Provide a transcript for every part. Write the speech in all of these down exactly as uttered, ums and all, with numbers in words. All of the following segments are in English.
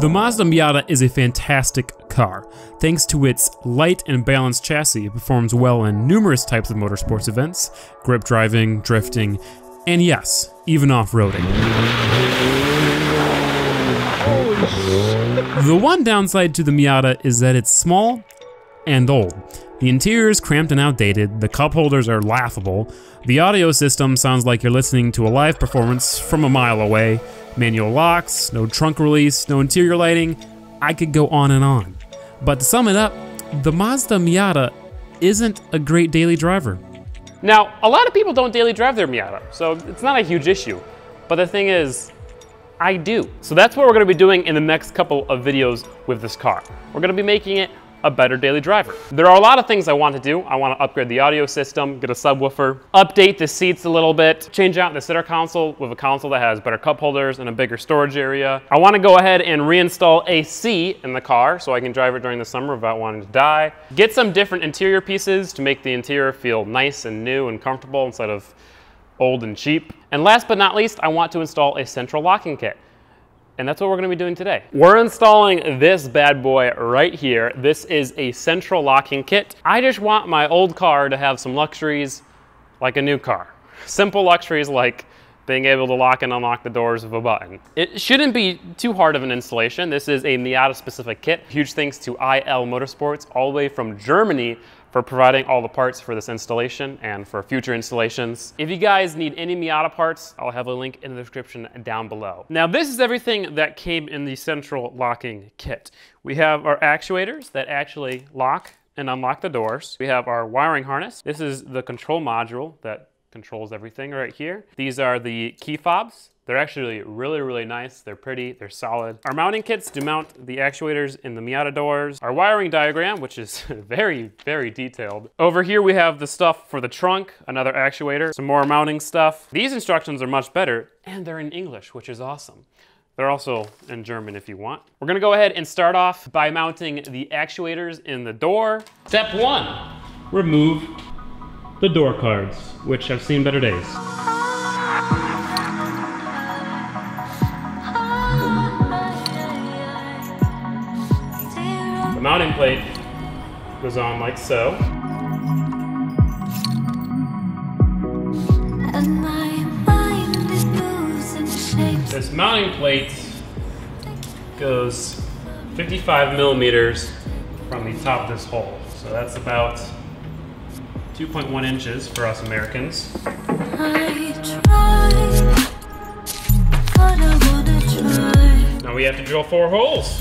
The Mazda Miata is a fantastic car. Thanks to its light and balanced chassis, it performs well in numerous types of motorsports events, grip driving, drifting, and yes, even off-roading. The one downside to the Miata is that it's small and old. The interior is cramped and outdated, the cup holders are laughable, the audio system sounds like you're listening to a live performance from a mile away, manual locks, no trunk release, no interior lighting. I could go on and on. But to sum it up, the Mazda Miata isn't a great daily driver. Now, a lot of people don't daily drive their Miata, so it's not a huge issue. But the thing is, I do. So that's what we're gonna be doing in the next couple of videos with this car. We're gonna be making it a better daily driver. There are a lot of things I want to do. I want to upgrade the audio system, get a subwoofer, update the seats a little bit, change out the center console with a console that has better cup holders and a bigger storage area. I want to go ahead and reinstall A C in the car so I can drive it during the summer without wanting to die. Get some different interior pieces to make the interior feel nice and new and comfortable instead of old and cheap. And last but not least, I want to install a central locking kit. And that's what we're gonna be doing today. We're installing this bad boy right here. This is a central locking kit. I just want my old car to have some luxuries like a new car. Simple luxuries like being able to lock and unlock the doors with a button. It shouldn't be too hard of an installation. This is a Miata specific kit. Huge thanks to I L Motorsports all the way from Germany for providing all the parts for this installation and for future installations. If you guys need any Miata parts, I'll have a link in the description down below. Now this is everything that came in the central locking kit. We have our actuators that actually lock and unlock the doors. We have our wiring harness. This is the control module that controls everything right here. These are the key fobs. They're actually really, really nice. They're pretty, they're solid. Our mounting kits to mount the actuators in the Miata doors. Our wiring diagram, which is very, very detailed. Over here we have the stuff for the trunk, another actuator, some more mounting stuff. These instructions are much better and they're in English, which is awesome. They're also in German if you want. We're gonna go ahead and start off by mounting the actuators in the door. Step one, remove the door cards, which have seen better days. The mounting plate goes on like so. And my mind is losing shape. This mounting plate goes fifty-five millimeters from the top of this hole. So that's about two point one inches for us Americans. I tried, but I wanna try. Now we have to drill four holes.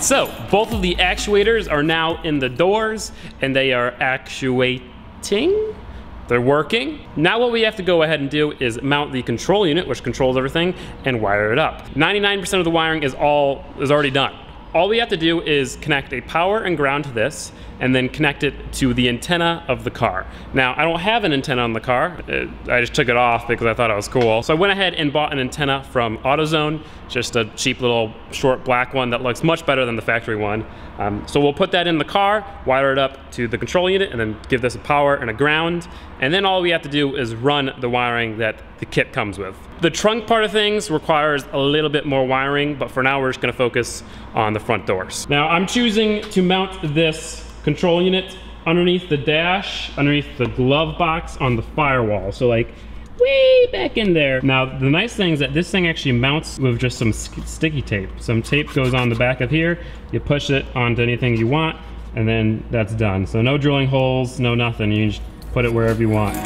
So, both of the actuators are now in the doors and they are actuating. They're working. Now what we have to go ahead and do is mount the control unit, which controls everything, and wire it up. ninety-nine percent of the wiring is all is already done. All we have to do is connect a power and ground to this and then connect it to the antenna of the car. Now, I don't have an antenna on the car. It, I just took it off because I thought it was cool. So I went ahead and bought an antenna from AutoZone, just a cheap little short black one that looks much better than the factory one. Um, so we'll put that in the car, wire it up to the control unit, and then give this a power and a ground. And then all we have to do is run the wiring that the kit comes with. The trunk part of things requires a little bit more wiring, but for now we're just gonna focus on the front doors. Now I'm choosing to mount this control unit underneath the dash, underneath the glove box on the firewall. So like way back in there. Now the nice thing is that this thing actually mounts with just some sticky tape. Some tape goes on the back of here, you push it onto anything you want, and then that's done. So no drilling holes, no nothing. You can just put it wherever you want.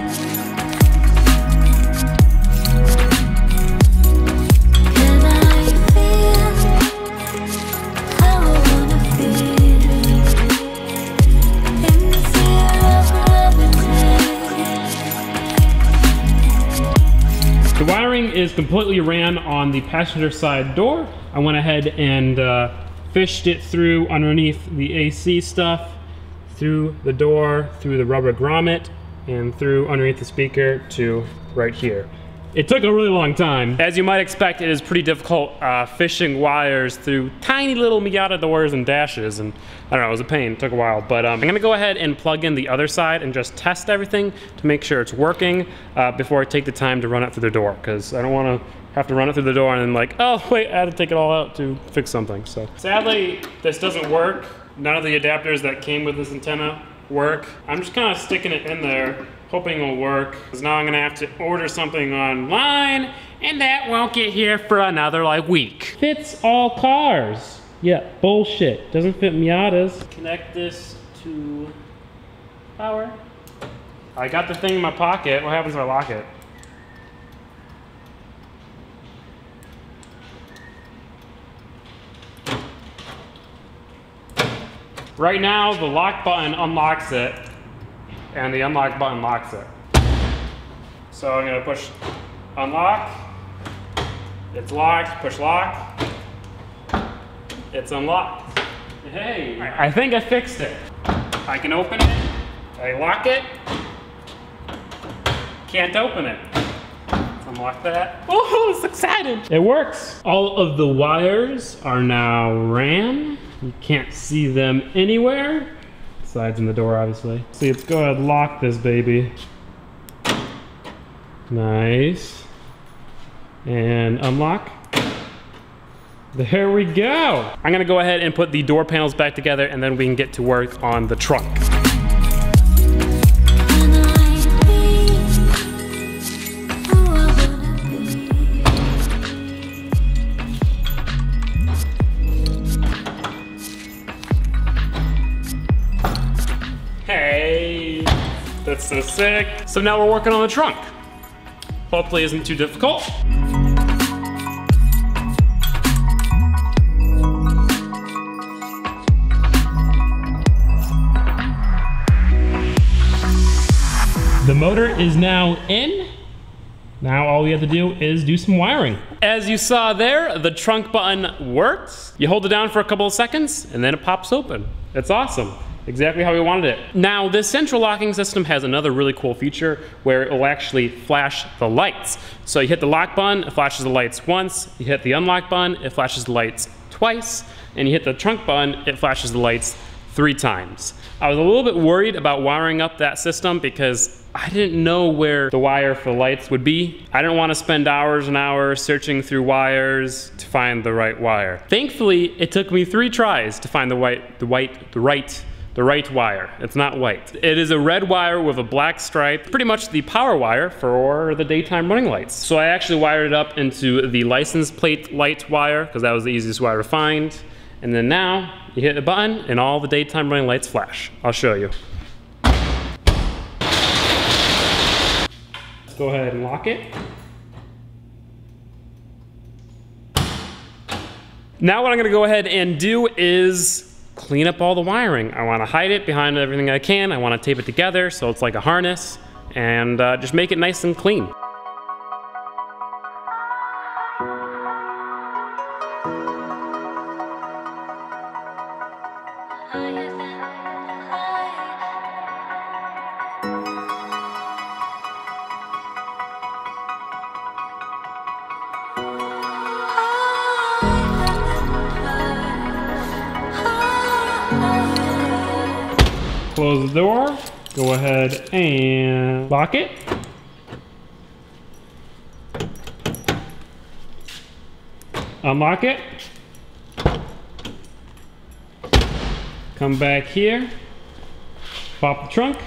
Is completely ran on the passenger side door. I went ahead and uh, fished it through underneath the A C stuff, through the door, through the rubber grommet, and through underneath the speaker to right here. It took a really long time. As you might expect, it is pretty difficult uh, fishing wires through tiny little Miata doors and dashes, and I don't know, it was a pain, it took a while. But um, I'm gonna go ahead and plug in the other side and just test everything to make sure it's working uh, before I take the time to run it through the door, because I don't wanna have to run it through the door and then like, oh wait, I had to take it all out to fix something, so. Sadly, this doesn't work. None of the adapters that came with this antenna work. I'm just kinda sticking it in there, hoping it'll work, because now I'm gonna have to order something online, and that won't get here for another, like, week. Fits all cars. Yeah, bullshit. Doesn't fit Miatas. Connect this to power. I got the thing in my pocket. What happens if I lock it? Right now, the lock button unlocks it, and the unlock button locks it. So I'm gonna push unlock, it's locked, push lock, it's unlocked. Hey, I think I fixed it. I can open it, I lock it, can't open it. Let's unlock that. Oh, it's excited. It works. All of the wires are now ran. You can't see them anywhere. Sides in the door, obviously. See, let's go ahead and lock this baby. Nice. And unlock. There we go. I'm gonna go ahead and put the door panels back together, and then we can get to work on the trunk. That's so sick. So now we're working on the trunk. Hopefully it isn't too difficult. The motor is now in. Now all we have to do is do some wiring. As you saw there, the trunk button works. You hold it down for a couple of seconds and then it pops open. It's awesome. Exactly how we wanted it. Now, this central locking system has another really cool feature where it will actually flash the lights. So you hit the lock button, it flashes the lights once. You hit the unlock button, it flashes the lights twice. And you hit the trunk button, it flashes the lights three times. I was a little bit worried about wiring up that system because I didn't know where the wire for lights would be. I didn't want to spend hours and hours searching through wires to find the right wire. Thankfully, it took me three tries to find the white, the white, the right The right wire. It's not white. It is a red wire with a black stripe, pretty much the power wire for the daytime running lights. So I actually wired it up into the license plate light wire because that was the easiest wire to find. And then now you hit the button and all the daytime running lights flash. I'll show you. Let's go ahead and lock it. Now what I'm gonna go ahead and do is clean up all the wiring. I want to hide it behind everything I can. I want to tape it together so it's like a harness and uh, just make it nice and clean. Close the door, go ahead and lock it. Unlock it. Come back here, pop the trunk.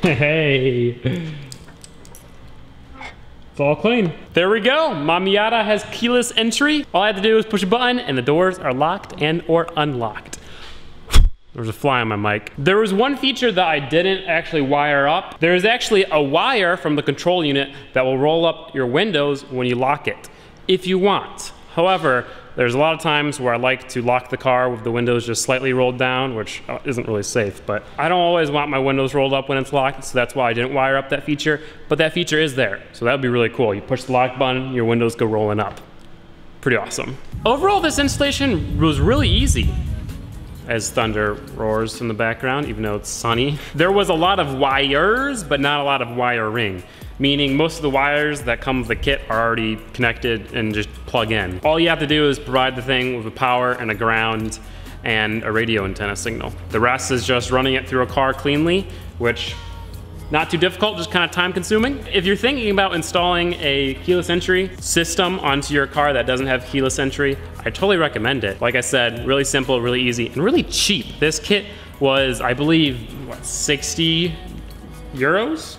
Hey, it's all clean. There we go, my Miata has keyless entry. All I have to do is push a button and the doors are locked and or unlocked. There was a fly on my mic. There was one feature that I didn't actually wire up. There is actually a wire from the control unit that will roll up your windows when you lock it, if you want. However, there's a lot of times where I like to lock the car with the windows just slightly rolled down, which isn't really safe, but I don't always want my windows rolled up when it's locked, so that's why I didn't wire up that feature, but that feature is there, so that would be really cool. You push the lock button, your windows go rolling up. Pretty awesome. Overall, this installation was really easy. As thunder roars in the background, even though it's sunny. There was a lot of wires, but not a lot of wiring. Meaning most of the wires that come with the kit are already connected and just plug in. All you have to do is provide the thing with a power and a ground and a radio antenna signal. The rest is just running it through a car cleanly, which not too difficult, just kind of time consuming. If you're thinking about installing a keyless entry system onto your car that doesn't have keyless entry, I totally recommend it. Like I said, really simple, really easy, and really cheap. This kit was, I believe, what, sixty euros?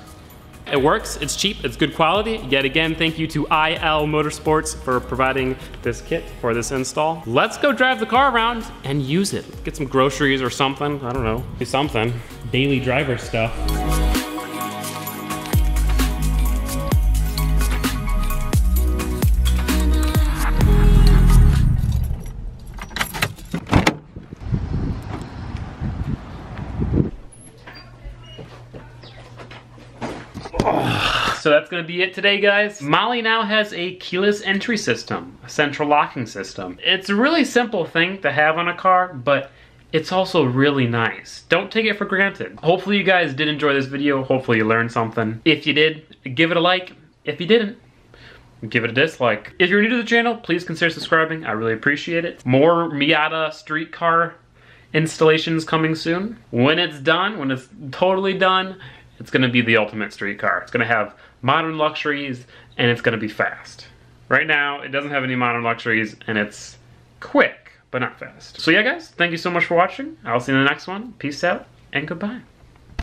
It works, it's cheap, it's good quality. Yet again, thank you to I L Motorsports for providing this kit for this install. Let's go drive the car around and use it. Get some groceries or something, I don't know. Do something, daily driver stuff. So that's gonna be it today, guys. Molly now has a keyless entry system, a central locking system. It's a really simple thing to have on a car, but it's also really nice. Don't take it for granted. Hopefully you guys did enjoy this video. Hopefully you learned something. If you did, give it a like. If you didn't, give it a dislike. If you're new to the channel, please consider subscribing. I really appreciate it. More Miata street car installations coming soon. When it's done, when it's totally done, it's gonna be the ultimate street car. It's gonna have modern luxuries, and it's gonna be fast. Right now, it doesn't have any modern luxuries, and it's quick, but not fast. So yeah, guys, thank you so much for watching. I'll see you in the next one. Peace out, and goodbye.